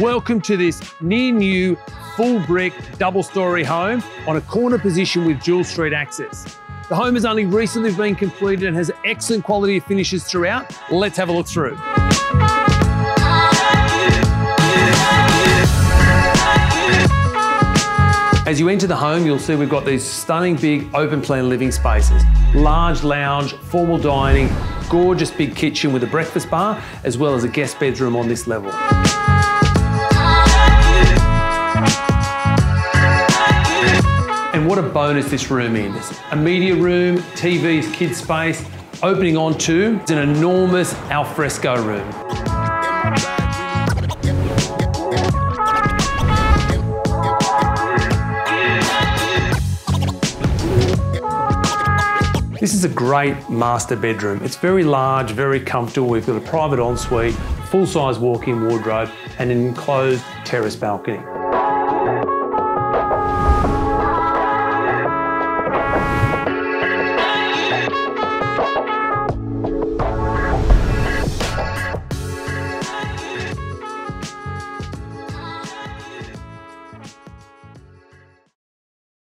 Welcome to this near new full brick double story home on a corner position with dual street access. The home has only recently been completed and has excellent quality of finishes throughout. Let's have a look through. As you enter the home, you'll see we've got these stunning big open plan living spaces, large lounge, formal dining, gorgeous big kitchen with a breakfast bar, as well as a guest bedroom on this level. And what a bonus this room is. A media room, TVs, kids space, opening onto an enormous alfresco room. This is a great master bedroom. It's very large, very comfortable. We've got a private ensuite, full-size walk-in wardrobe, and an enclosed terrace balcony.